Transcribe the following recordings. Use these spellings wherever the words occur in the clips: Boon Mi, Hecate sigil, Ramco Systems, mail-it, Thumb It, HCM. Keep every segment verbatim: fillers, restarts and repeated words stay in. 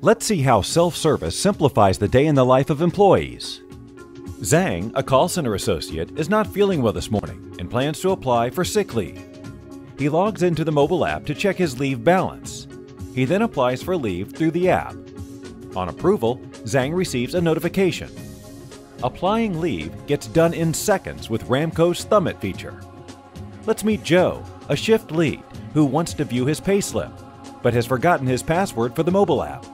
Let's see how self-service simplifies the day in the life of employees. Zhang, a call center associate, is not feeling well this morning and plans to apply for sick leave. He logs into the mobile app to check his leave balance. He then applies for leave through the app. On approval, Zhang receives a notification. Applying leave gets done in seconds with Ramco's Thumb It feature. Let's meet Joe, a shift lead, who wants to view his payslip, but has forgotten his password for the mobile app.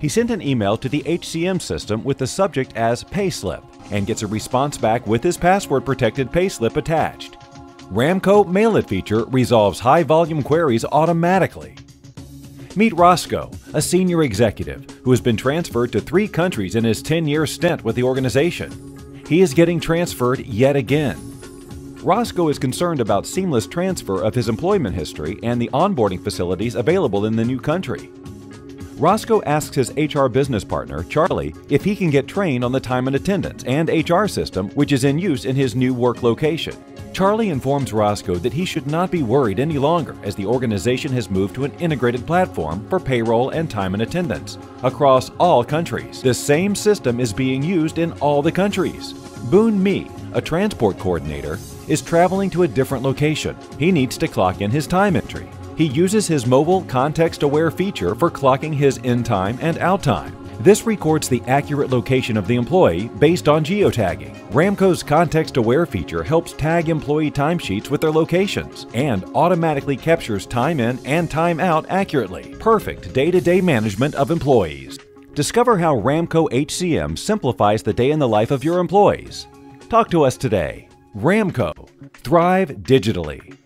He sent an email to the H C M system with the subject as payslip and gets a response back with his password-protected payslip attached. Ramco Mail-It feature resolves high-volume queries automatically. Meet Roscoe, a senior executive who has been transferred to three countries in his ten-year stint with the organization. He is getting transferred yet again. Roscoe is concerned about seamless transfer of his employment history and the onboarding facilities available in the new country. Roscoe asks his H R business partner, Charlie, if he can get trained on the time and attendance and H R system which is in use in his new work location. Charlie informs Roscoe that he should not be worried any longer as the organization has moved to an integrated platform for payroll and time and attendance across all countries. The same system is being used in all the countries. Boon Mi, a transport coordinator, is traveling to a different location. He needs to clock in his time entry. He uses his mobile context-aware feature for clocking his in-time and out-time. This records the accurate location of the employee based on geotagging. Ramco's context-aware feature helps tag employee timesheets with their locations and automatically captures time in and time out accurately. Perfect day-to-day management of employees. Discover how Ramco H C M simplifies the day in the life of your employees. Talk to us today. Ramco. Thrive digitally.